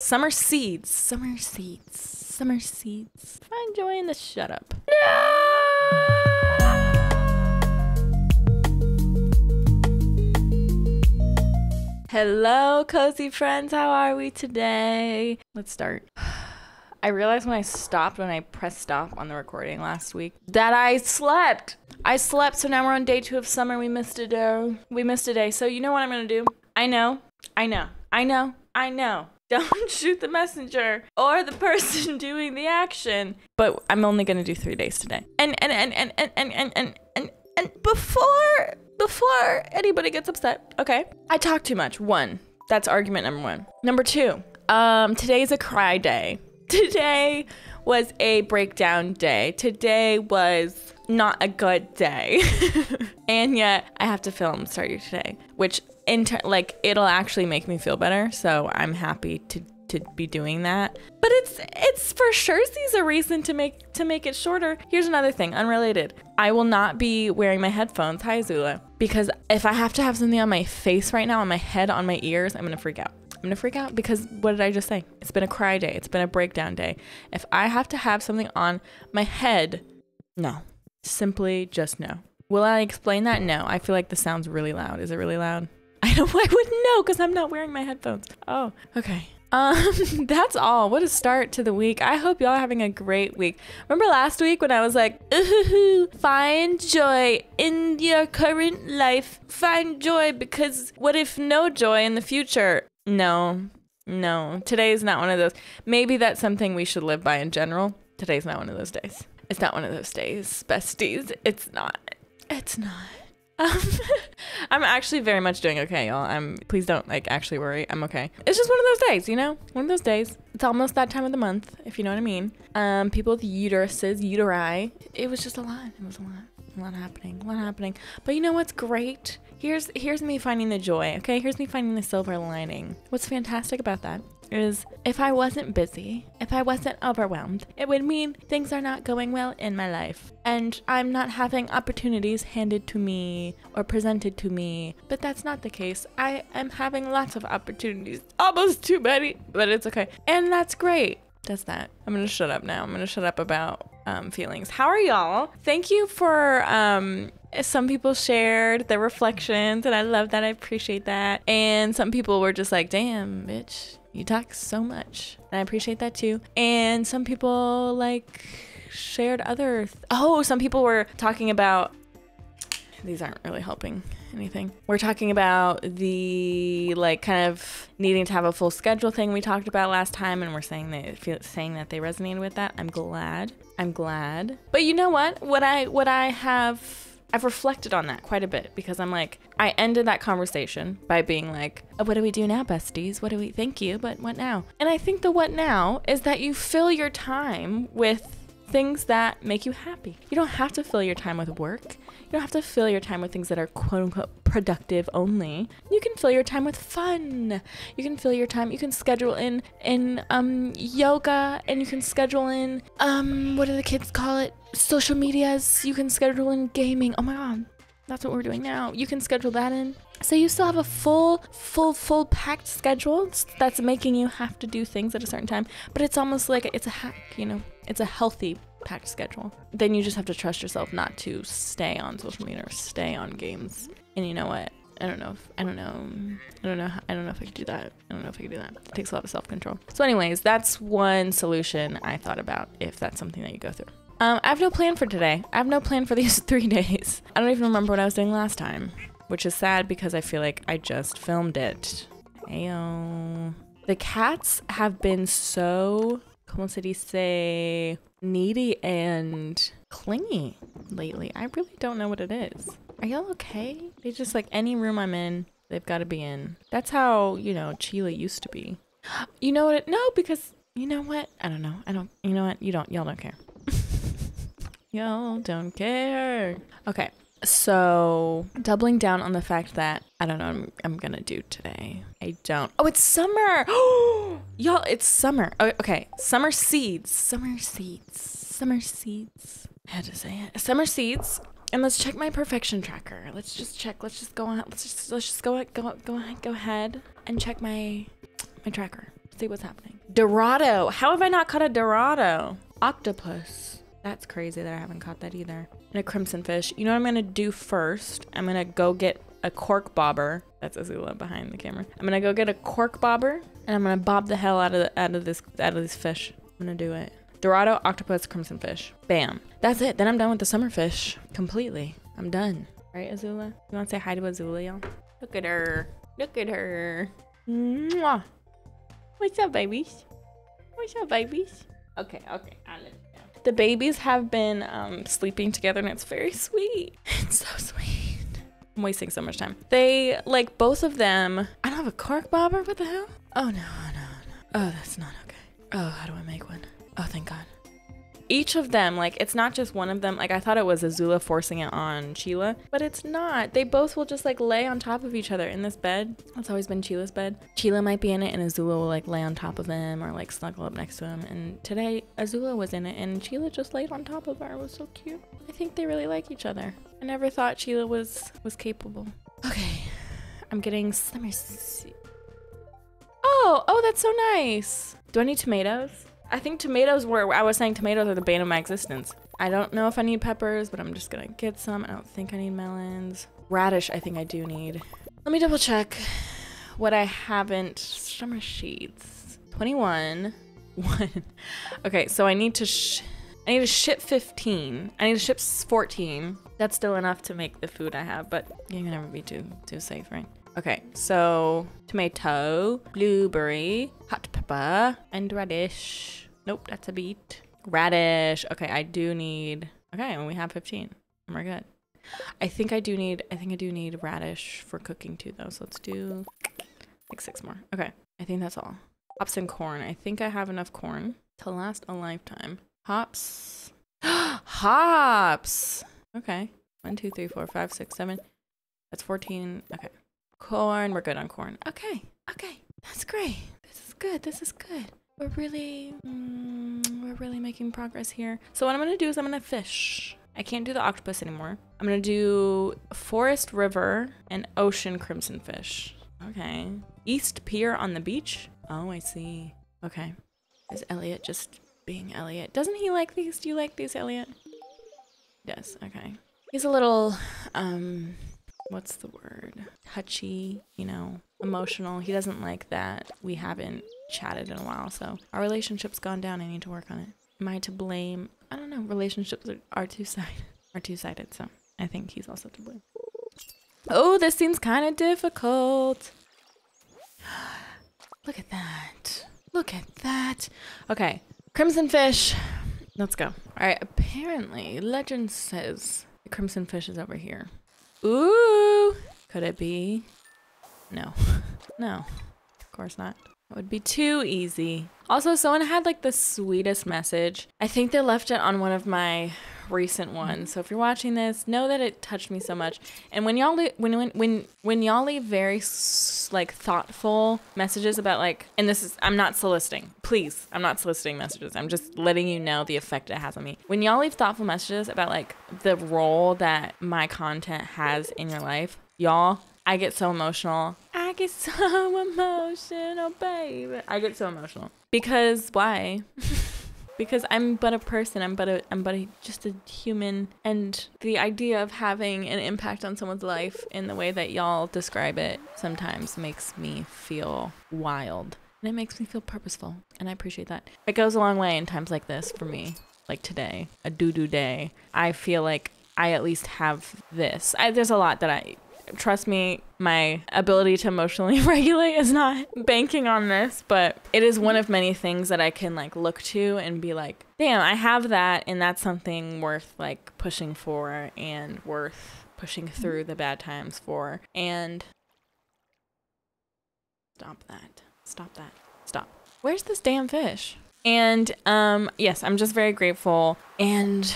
Summer seeds. Summer seeds. Summer seeds. Find joy in the shut up. No! Hello, cozy friends. How are we today? Let's start. I realized when I pressed stop on the recording last week that I slept. So now we're on day 2 of summer. We missed a day. So you know what I'm gonna do? I know. Don't shoot the messenger or the person doing the action. But I'm only gonna do 3 days today. And before anybody gets upset, okay? I talk too much. 1, that's argument number 1. Number 2, today's a cry day. Today was a breakdown day. Today was not a good day. And yet I have to film Stardew today, which it'll actually make me feel better. So I'm happy to be doing that. But it's for sure a reason to make it shorter. Here's another thing, unrelated. I will not be wearing my headphones, hi Azula, because if I have to have something on my face right now, on my head, on my ears, I'm gonna freak out. Because what did I just say? It's been a cry day, it's been a breakdown day. If I have to have something on my head, no, simply just no. Will I explain that? No, I feel like the sound's really loud. Is it really loud? I wouldn't know because I'm not wearing my headphones. Oh, okay. That's all. What a start to the week. I hope y'all are having a great week. Remember last week when I was like, ooh, find joy in your current life. Find joy because what if no joy in the future? No. Today is not one of those. Maybe that's something we should live by in general. Today's not one of those days. It's not one of those days, besties. It's not. It's not. I'm actually very much doing okay, y'all. Please don't actually worry. I'm okay. It's just one of those days, you know? One of those days. It's almost that time of the month, if you know what I mean. People with uteri. It was just a lot. A lot happening. But you know what's great? Here's me finding the joy, okay? Here's me finding the silver lining. What's fantastic about that is if I wasn't busy, if I wasn't overwhelmed, it would mean things are not going well in my life. And I'm not having opportunities handed to me or presented to me. But that's not the case. I am having lots of opportunities. Almost too many, but it's okay. And that's great. That's that. I'm gonna shut up now. I'm gonna shut up about feelings. How are y'all? Thank you for some people shared their reflections and I love that. I appreciate that. And some people were just like, damn, bitch, you talk so much. And I appreciate that too. And some people shared other some people were talking about, these aren't really helping anything. We're talking about the kind of needing to have a full schedule thing we talked about last time, and we're saying that they resonated with that. I'm glad. But you know what? I've reflected on that quite a bit because I'm like, I ended that conversation by being like, oh, what do we do now, besties? Thank you, but what now? And I think the what now is that you fill your time with things that make you happy. You don't have to fill your time with work. You don't have to fill your time with things that are quote unquote productive only. You can fill your time with fun. You can fill your time, you can schedule in yoga, and you can schedule in, what do the kids call it? Social medias. You can schedule in gaming. Oh my God, that's what we're doing now. You can schedule that in. So you still have a full packed schedule that's making you have to do things at a certain time, but it's almost like it's a hack, you know? It's a healthy packed schedule. Then you just have to trust yourself not to stay on social media or stay on games. And you know what? I don't know if I could do that. It takes a lot of self-control. So anyways, that's one solution I thought about if that's something that you go through. I have no plan for today. I have no plan for these 3 days. I don't even remember what I was doing last time, which is sad because I feel like I just filmed it. Ayo. The cats have been so, como se dice, needy and clingy lately. I really don't know what it is. Are y'all okay? They just any room I'm in, they've got to be in. That's how, you know, Sheila used to be. You know what? I don't know. You know what? Y'all don't care. Y'all don't care. Okay. So doubling down on the fact that I don't know what I'm gonna do today. Oh, it's summer. Y'all, it's summer. Okay, summer seeds. Summer seeds. I had to say it. Summer seeds. And let's check my perfection tracker. Let's just check. Let's just go on. Let's just go ahead and check my tracker. Let's see what's happening. Dorado. How have I not caught a Dorado? Octopus. That's crazy that I haven't caught that either. And a crimson fish. You know what I'm going to do first? I'm going to go get a cork bobber. That's Azula behind the camera. I'm going to go get a cork bobber and I'm going to bob the hell out of this fish. I'm going to do it. Dorado, octopus, crimson fish. Bam. That's it. Then I'm done with the summer fish. Completely. I'm done. Right, Azula? You want to say hi to Azula, y'all? Look at her. Look at her. Mwah. What's up, babies? What's up, babies? Okay, okay. I'll let it go. The babies have been sleeping together and it's very sweet. It's so sweet. I'm wasting so much time. They, like, both of them. I don't have a cork bobber? What the hell? Oh, no, no, no. Oh, that's not okay. Oh, how do I make one? Oh, thank God. Each of them, like, it's not just one of them. Like, I thought it was Azula forcing it on Sheila, but it's not. They both will just, like, lay on top of each other in this bed. That's always been Sheila's bed. Sheila might be in it, and Azula will, like, lay on top of them or, like, snuggle up next to him. And today, Azula was in it, and Sheila just laid on top of her. It was so cute. I think they really like each other. I never thought Sheila was capable. Okay. I'm getting summer seed. Oh! Oh, that's so nice! Do I need tomatoes? I think tomatoes were, I was saying tomatoes are the bane of my existence. I don't know if I need peppers, but I'm just gonna get some. I don't think I need melons. Radish, I think I do need. Let me double check what I haven't. Summer seeds. 21. One. Okay, so I need to ship 15. I need to ship 14. That's still enough to make the food I have, but you can never be too safe, right? Okay, so tomato, blueberry, hot pepper, and radish. Nope, that's a beet. Radish. Okay, I do need. Okay, and we have 15. And we're good. I think I do need radish for cooking too, though. So let's do like 6 more. Okay, I think that's all. Hops and corn. I think I have enough corn to last a lifetime. Hops. Hops. Okay. 1, 2, 3, 4, 5, 6, 7. That's 14. Okay. Corn, we're good on corn. Okay, okay, that's great. This is good, this is good. We're really, we're really making progress here. So what I'm gonna do is I'm gonna fish. I can't do the octopus anymore. I'm gonna do forest, river, and ocean crimson fish. Okay. East pier on the beach? Oh, I see. Okay. Is Elliott just being Elliott? Doesn't he like these? Do you like these, Elliott? Yes, okay. He's a little, what's the word? Touchy, you know, emotional. He doesn't like that we haven't chatted in a while, so our relationship's gone down. I need to work on it. Am I to blame? I don't know. Relationships are two-sided, so I think he's also to blame. Oh, this seems kind of difficult. Look at that. Look at that. Okay, crimson fish. Let's go. All right, apparently, legend says the crimson fish is over here. Ooh, could it be? No, no, of course not. That would be too easy. Also, someone had like the sweetest message. I think they left it on one of my recent ones. So if you're watching this, know that it touched me so much. And when y'all when y'all leave very like thoughtful messages about like, and this is, I'm not soliciting. Please, I'm not soliciting messages. I'm just letting you know the effect it has on me. When y'all leave thoughtful messages about like the role that my content has in your life, y'all, I get so emotional. I get so emotional, baby. I get so emotional. Because why? Because I'm but a person, I'm just a human, and the idea of having an impact on someone's life in the way that y'all describe it sometimes makes me feel wild. And it makes me feel purposeful, and I appreciate that. It goes a long way in times like this for me, like today, a doo-doo day. I feel like I at least have this. There's a lot that I, trust me, my ability to emotionally regulate is not banking on this, but it is one of many things that I can like look to and be like, damn, I have that, and that's something worth like pushing for and worth pushing through the bad times for. And stop that. Stop that. Stop. Where's this damn fish? And yes, I'm just very grateful, and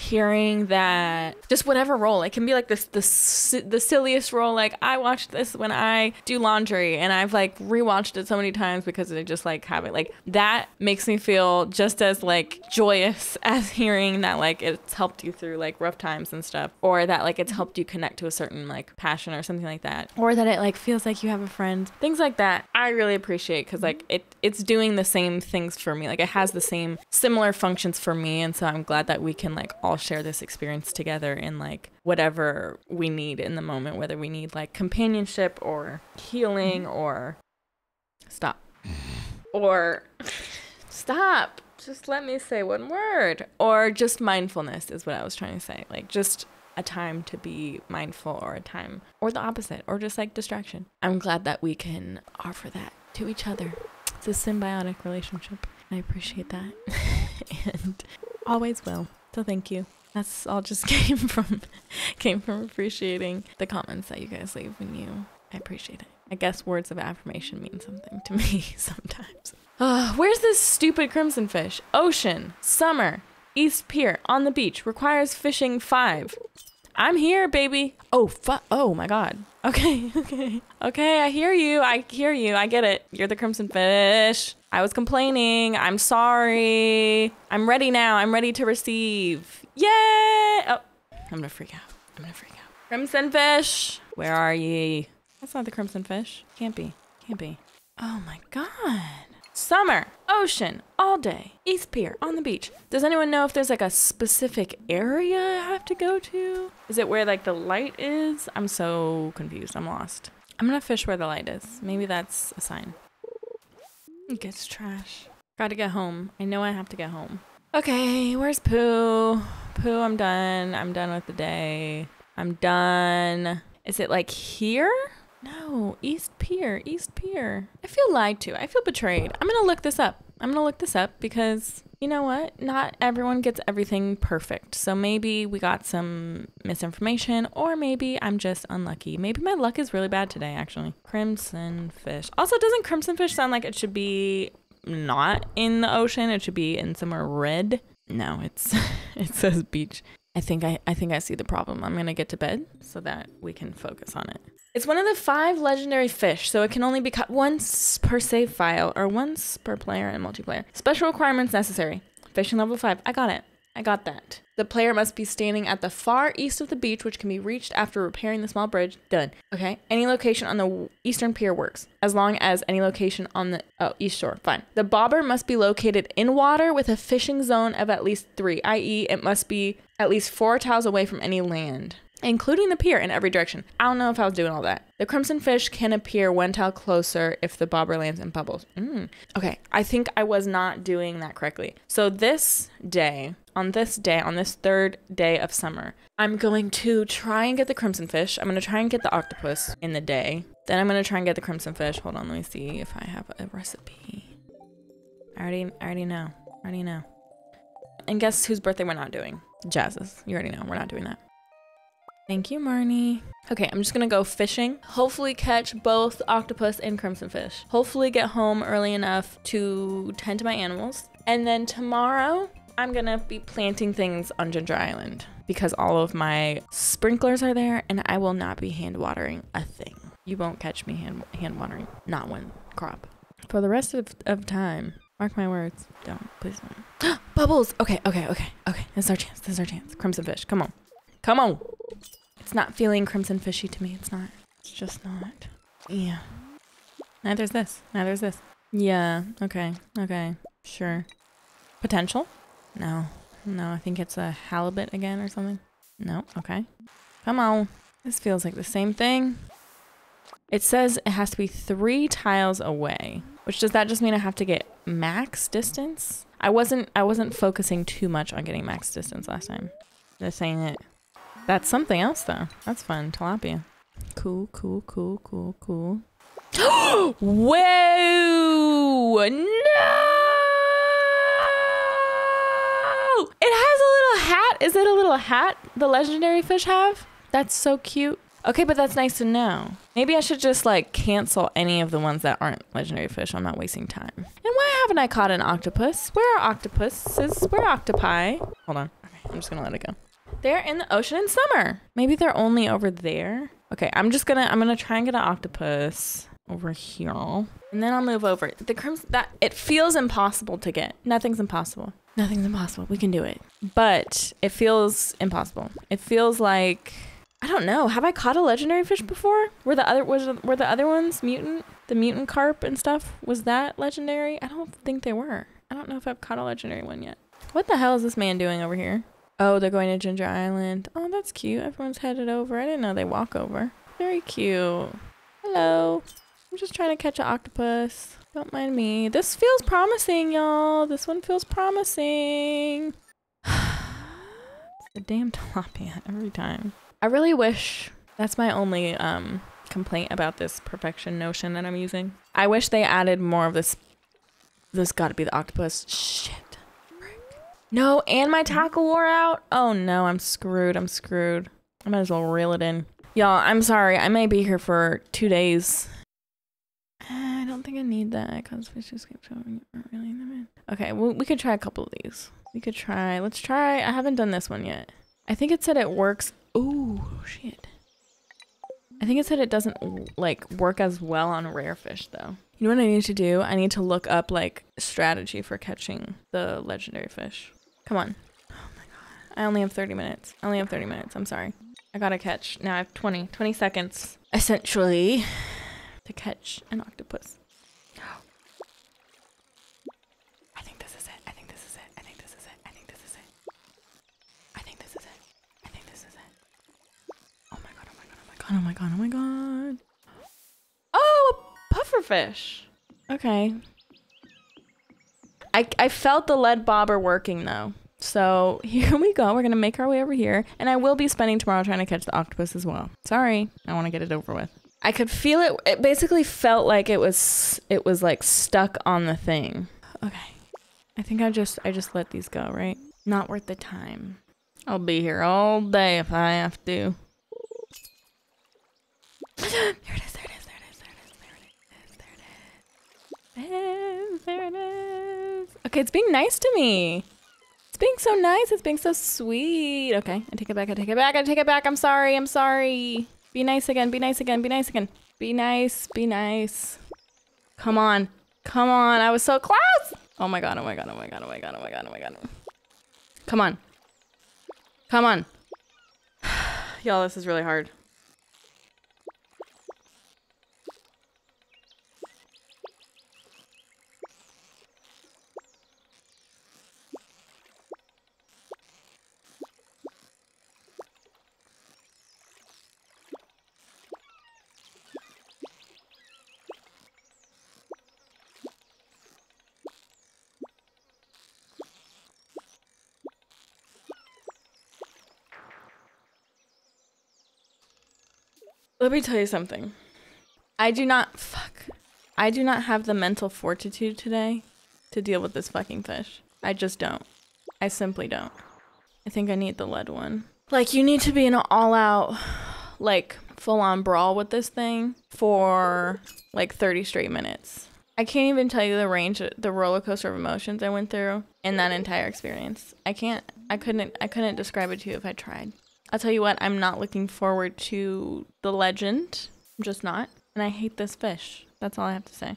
hearing that just whatever role, it can be like this the silliest role, like I watched this when I do laundry and I've like rewatched it so many times because I just like have it, like that makes me feel just as like joyous as hearing that like it's helped you through like rough times and stuff, or that like it's helped you connect to a certain like passion or something like that, or that it like feels like you have a friend, things like that. I really appreciate, because like it's doing the same things for me, like it has the same similar functions for me, and so I'm glad that we can like all share this experience together in like whatever we need in the moment, whether we need like companionship or healing or stop, just let me say one word, or just mindfulness is what I was trying to say, like just a time to be mindful, or a time, or the opposite, or just like distraction. I'm glad that we can offer that to each other. It's a symbiotic relationship. I appreciate that and always will. So thank you. That's all just came from appreciating the comments that you guys leave when you, I appreciate it. I guess words of affirmation mean something to me sometimes. Where's this stupid crimson fish? Ocean, summer, East Pier, on the beach, requires fishing 5. I'm here, baby. Oh, oh my God. Okay, okay. Okay, I hear you. I hear you. I get it. You're the crimson fish. I was complaining. I'm sorry. I'm ready now. I'm ready to receive. Yay! Oh, I'm gonna freak out. I'm gonna freak out. Crimson fish, where are ye? That's not the crimson fish. Can't be. Can't be. Oh my God. Summer, ocean, all day, East Pier, on the beach. Does anyone know if there's like a specific area I have to go to? Is it where like the light is? I'm so confused. I'm lost. I'm gonna fish where the light is. Maybe that's a sign. It gets trash. Gotta get home. I know I have to get home. Okay, where's Pooh? Pooh, I'm done. I'm done with the day. I'm done. Is it like here? No, East Pier, East Pier. I feel lied to. I feel betrayed. I'm gonna look this up. I'm gonna look this up because, you know what? Not everyone gets everything perfect. So maybe we got some misinformation, or maybe I'm just unlucky. Maybe my luck is really bad today, actually. Crimson fish. Also, doesn't crimson fish sound like it should be not in the ocean? It should be in somewhere red. No, it's it says beach. I think I see the problem. I'm gonna get to bed so that we can focus on it. It's one of the 5 legendary fish, so it can only be caught once per save file, or once per player in multiplayer. Special requirements necessary. Fishing level 5. I got it. I got that. The player must be standing at the far east of the beach, which can be reached after repairing the small bridge. Done. Okay. Any location on the eastern pier works, as long as any location on the east shore. Fine. The bobber must be located in water with a fishing zone of at least 3, i.e. it must be at least 4 tiles away from any land, including the pier, in every direction. I don't know if I was doing all that. The crimson fish can appear 1 tile closer if the bobber lands in bubbles. Okay, I think I was not doing that correctly. So on this 3rd day of summer, I'm going to try and get the crimson fish. I'm going to try and get the octopus in the day. Then I'm going to try and get the crimson fish. Hold on, let me see if I have a recipe. I already know. I already know. And guess whose birthday we're not doing? Jazz's. You already know. We're not doing that. Thank you, Marnie. Okay, I'm just gonna go fishing. Hopefully catch both octopus and crimson fish. Hopefully get home early enough to tend to my animals. And then tomorrow, I'm gonna be planting things on Ginger Island because all of my sprinklers are there and I will not be hand watering a thing. You won't catch me hand watering, not one crop. For the rest of time, mark my words. Don't, please don't. Bubbles, okay. That's our chance, that's our chance. Crimson fish, come on, come on. It's not feeling crimson fishy to me. It's not. It's just not. Yeah. Neither's this. Neither's this. Yeah. Okay. Okay. Sure. Potential? No. No, I think it's a halibut again or something. No. Okay. Come on. This feels like the same thing. It says it has to be 3 tiles away, which does that just mean I have to get max distance? I wasn't focusing too much on getting max distance last time. This ain't it. That's something else though. That's fun. Tilapia. Cool. Whoa! No! It has a little hat. Is it a little hat the legendary fish have? That's so cute. Okay, but that's nice to know. Maybe I should just like cancel any of the ones that aren't legendary fish. I'm not wasting time. And why haven't I caught an octopus? Where are octopuses? Where are octopi? Hold on. Okay. I'm just gonna let it go. They're in the ocean in summer. Maybe they're only over there. Okay, I'm gonna try and get an octopus over here. And then I'll move over. The crimson, that, it feels impossible to get. Nothing's impossible. Nothing's impossible. We can do it. But it feels impossible. It feels like, I don't know. Have I caught a legendary fish before? Were the other ones mutant? The mutant carp and stuff? Was that legendary? I don't think they were. I don't know if I've caught a legendary one yet. What the hell is this man doing over here? Oh, they're going to Ginger Island. Oh, that's cute. Everyone's headed over. I didn't know they walk over. Very cute. Hello. I'm just trying to catch an octopus. Don't mind me. This feels promising, y'all. This one feels promising. It's the damn tilapia every time. I really wish, that's my only complaint about this perfection notion that I'm using. I wish they added more of this. This gotta be the octopus. Shit. Frick. No, and my tackle wore out. Oh no, I'm screwed. I'm screwed. I might as well reel it in. Y'all, I'm sorry. I may be here for 2 days. I don't think I need that because fishes keep showing aren't really in the mid. Okay, well, we could try a couple of these. We could try. Let's try. I haven't done this one yet. I think it said it works. Ooh, shit. I think it said it doesn't like work as well on rare fish though. You know what I need to do? I need to look up like strategy for catching the legendary fish. Come on. Oh my god. I only have 30 minutes. I only have 30 minutes. I'm sorry. I gotta catch. Now I have 20 seconds essentially to catch an octopus. Oh my god, oh my god. Oh, a pufferfish. Okay. I felt the lead bobber working though. So here we go. We're gonna make our way over here. And I will be spending tomorrow trying to catch the octopus as well. Sorry, I wanna get it over with. I could feel it. It basically felt like it was like stuck on the thing. Okay. I think I just let these go, right? Not worth the time. I'll be here all day if I have to. There it is, there it is, there it is, there it is, there it is, there it is, there it is. Okay, it's being nice to me. It's being so nice, it's being so sweet. Okay, I take it back, I take it back, I take it back. I'm sorry, I'm sorry. Be nice again, be nice again, be nice again. Be nice, be nice. Come on, come on, I was so close. Oh my god, oh my god, oh my god, oh my god, oh my god, oh my god. Come on. Come on. Y'all, this is really hard. Let me tell you something. I do not have the mental fortitude today to deal with this fucking fish. I just don't. I simply don't. I think I need the lead one. Like, you need to be in an all-out, like, full-on brawl with this thing for, like, 30 straight minutes. I can't even tell you the range, the roller coaster of emotions I went through in that entire experience. I couldn't describe it to you if I tried. I'll tell you what, I'm not looking forward to the legend. I'm just not. And I hate this fish. That's all I have to say.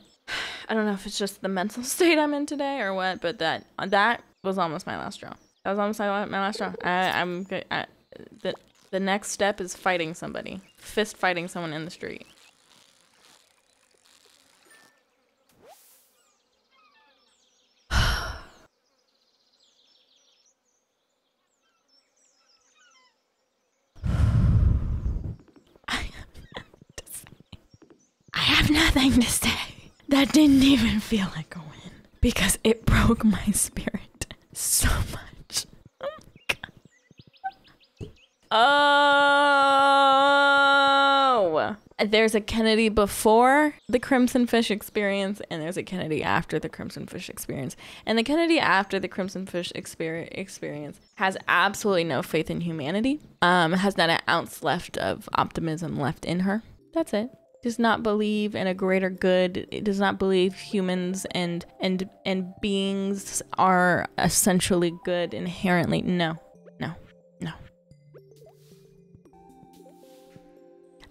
I don't know if it's just the mental state I'm in today or what, but that was almost my last straw. That was almost my last straw. The next step is fighting somebody. Fist fighting someone in the street. Nothing to say. That didn't even feel like a win because it broke my spirit so much. Oh my god. Oh, there's a Kennedy before the Crimson Fish experience and there's a Kennedy after the Crimson Fish experience. And the Kennedy after the Crimson Fish experience has absolutely no faith in humanity. Has not an ounce left of optimism left in her. That's it. Does not believe in a greater good. It does not believe humans and beings are essentially good inherently. No, no,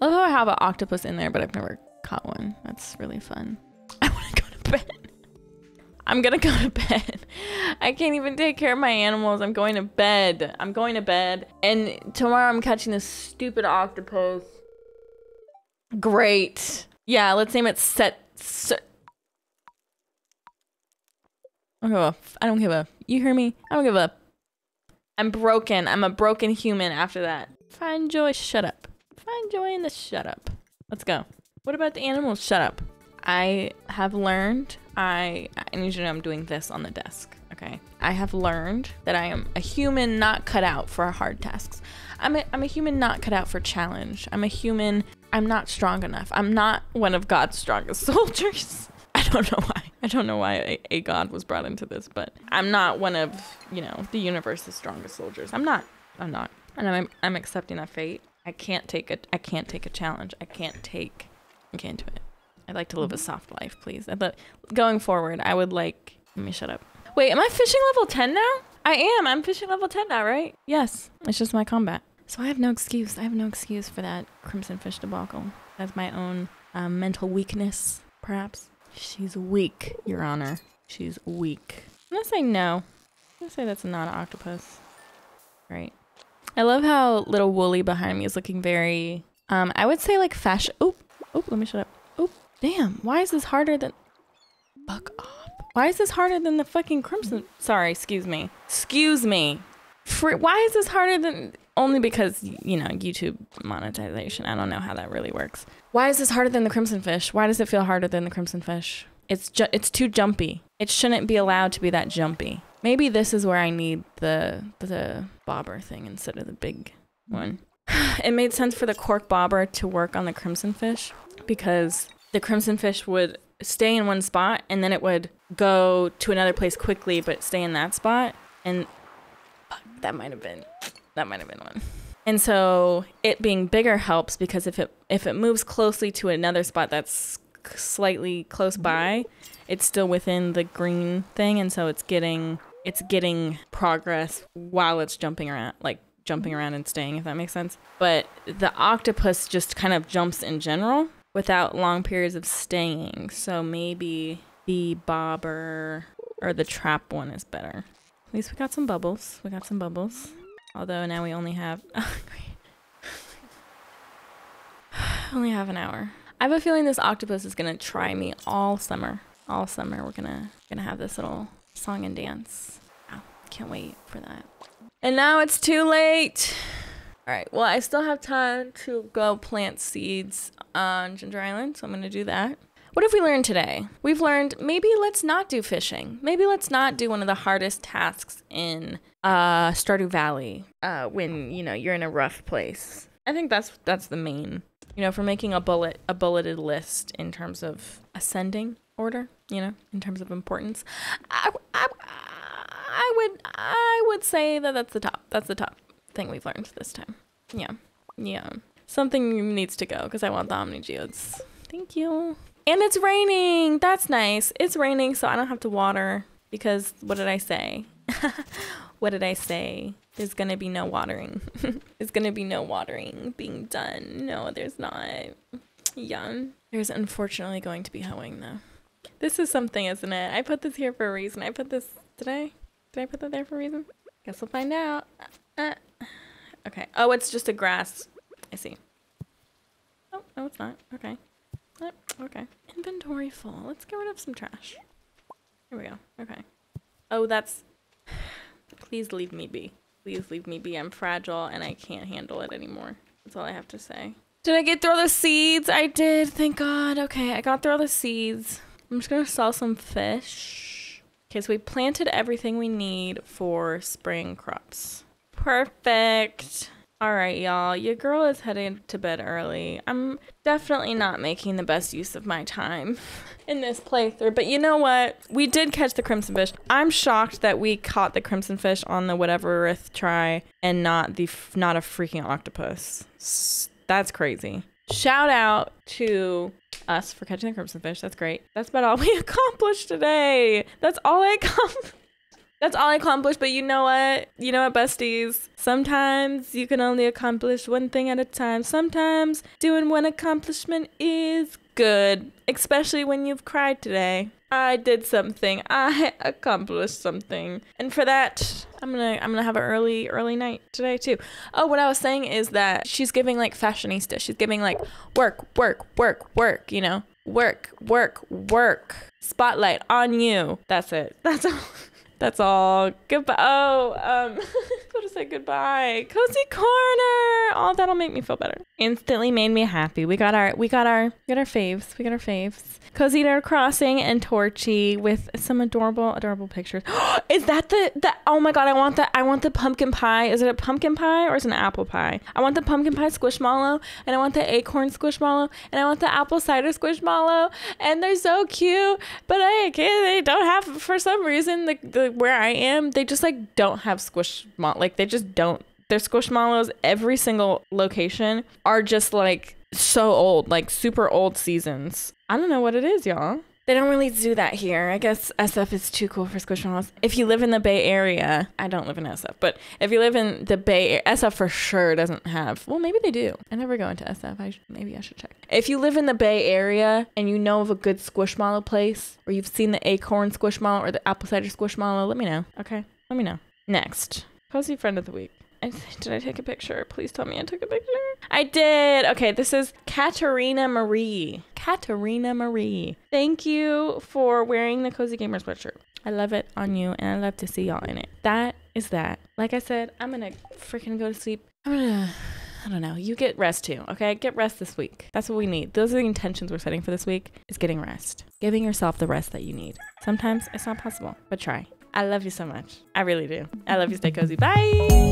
I love how I have an octopus in there, but I've never caught one. That's really fun. I want to go to bed. I'm gonna go to bed. I can't even take care of my animals. I'm going to bed. I'm going to bed. And tomorrow I'm catching this stupid octopus. Great. Yeah, let's name it I don't give a. You hear me? I don't give a. I'm broken. I'm a broken human after that. Find joy. Shut up. Find joy in the shut up. Let's go. What about the animals? Shut up. I have learned. I need you to know I'm doing this on the desk. Okay. I have learned that I am a human not cut out for hard tasks. I'm a human not cut out for challenge. I'm a human. I'm not strong enough. I'm not one of God's strongest soldiers. I don't know why. I don't know why a god was brought into this, but I'm not one of, you know, the universe's strongest soldiers. I'm not. And I'm accepting that fate. I can't take a challenge. I can't do it. I'd like to live a soft life, please. But going forward, I would like, let me shut up. Wait, am I fishing level 10 now? I am. I'm fishing level 10 now, right? Yes. It's just my combat. So I have no excuse. I have no excuse for that crimson fish debacle. That's my own mental weakness, perhaps. She's weak, Your Honor. She's weak. I'm gonna say no. I'm gonna say that's not an octopus. Right. I love how little Wooly behind me is looking very, I would say like fashion. Oh, let me shut up. Oh, damn. Why is this harder than, fuck off. Why is this harder than the fucking crimson? Sorry, excuse me. Excuse me. Why is this harder than, only because, you know, YouTube monetization. I don't know how that really works. Why is this harder than the crimson fish? Why does it feel harder than the crimson fish? It's too jumpy. It shouldn't be allowed to be that jumpy. Maybe this is where I need the bobber thing instead of the big one. It made sense for the cork bobber to work on the crimson fish because the crimson fish would stay in one spot and then it would go to another place quickly but stay in that spot. And that might have been... That might have been one. And so it being bigger helps because if it moves closely to another spot that's slightly close by, it's still within the green thing, and so it's getting progress while it's jumping around and staying, if that makes sense. But the octopus just kind of jumps in general without long periods of staying. So maybe the bobber or the trap one is better. At least we got some bubbles. We got some bubbles. Although now we only have only have an hour. I have a feeling this octopus is gonna try me all summer. All summer we're gonna have this little song and dance. Wow, can't wait for that. And now it's too late. All right, well I still have time to go plant seeds on Ginger Island, so I'm gonna do that. What have we learned today? We've learned maybe let's not do fishing. Maybe let's not do one of the hardest tasks in Stardew Valley when, you know, you're in a rough place. I think that's the main, you know, for making a bulleted list in terms of ascending order, you know, in terms of importance. I would say that that's the top thing we've learned this time. Yeah. Something needs to go because I want the Omnigeodes. Thank you. And it's raining. That's nice. It's raining, so I don't have to water because what did I say? What did I say? There's gonna be no watering. There's gonna be no watering being done. No, there's not. Yeah. There's unfortunately going to be hoeing though. This is something, isn't it? I put this here for a reason. I put this, did I put that there for a reason? Guess we'll find out. Okay. Oh, it's just a grass. I see. Oh, no, it's not. Okay. Okay. Inventory full. Let's get rid of some trash. Here we go. Okay. Oh, that's... Please leave me be. Please leave me be. I'm fragile and I can't handle it anymore. That's all I have to say. Did I get through all the seeds? I did. Thank God. Okay. I got through all the seeds. I'm just going to sell some fish. Okay. So we planted everything we need for spring crops. Perfect. All right, y'all, your girl is heading to bed early. I'm definitely not making the best use of my time in this playthrough, but you know what? We did catch the crimson fish. I'm shocked that we caught the crimson fish on the whatever-eth try and not a freaking octopus. That's crazy. Shout out to us for catching the crimson fish. That's great. That's about all we accomplished today. That's all I accomplished. That's all I accomplished, but you know what, besties? Sometimes you can only accomplish one thing at a time. Sometimes doing one accomplishment is good, especially when you've cried today. I did something. I accomplished something, and for that, I'm gonna have an early night today too. Oh, what I was saying is that she's giving like fashionista. She's giving like work, work, work, work. You know, work, work, work. Spotlight on you. That's it. That's all. That's all. Goodbye. Oh, go to say goodbye. Cozy corner. Oh, that'll make me feel better. Instantly made me happy. We got our faves. We got our faves. Cozy Crossing and Torchy with some adorable pictures. Is that the? Oh my god, I want that. I want the pumpkin pie. Is it a pumpkin pie or is it an apple pie? I want the pumpkin pie squishmallow, and I want the acorn squishmallow, and I want the apple cider squishmallow, and they're so cute. But they don't have, for some reason, the where I am, they just like don't have squishmallow. Like they just don't. Their squishmallows, every single location, are just like so old, like super old seasons. I don't know what it is, y'all. They don't really do that here. I guess SF is too cool for squishmallows. If you live in the Bay Area, I don't live in SF, but if you live in the Bay Area, SF for sure doesn't have, well, maybe they do. I never go into SF. Maybe I should check. If you live in the Bay Area and you know of a good squishmallow place, or you've seen the acorn squishmallow or the apple cider squishmallow, let me know. Okay, let me know. Next, cozy friend of the week. Did I take a picture? Please tell me I took a picture. I did. Okay, this is Katerina Marie. Katerina Marie. Thank you for wearing the Cozy Gamer sweatshirt. I love it on you, and I love to see y'all in it. That is that. Like I said, I'm gonna freaking go to sleep. I don't know. You get rest too, okay? Get rest this week. That's what we need. Those are the intentions we're setting for this week, is getting rest. Giving yourself the rest that you need. Sometimes it's not possible, but try. I love you so much. I really do. I love you. Stay cozy. Bye.